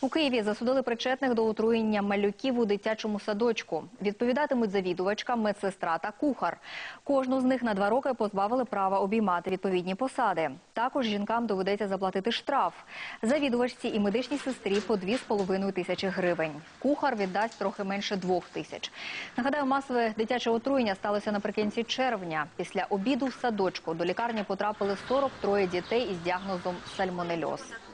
У Києві засудили причетних до отруєння малюків у дитячому садочку. Відповідатимуть завідувачка, медсестра та кухар. Кожну з них на 2 роки позбавили права обіймати відповідні посади. Також жінкам доведеться заплатити штраф. Завідувачці і медичній сестрі по 2,5 тисячі гривень. Кухар віддасть трохи менше 2 тисяч. Нагадаю, масове дитяче отруєння сталося наприкінці червня. Після обіду в садочку до лікарні потрапили 43 дітей із діагнозом сальмонельоз.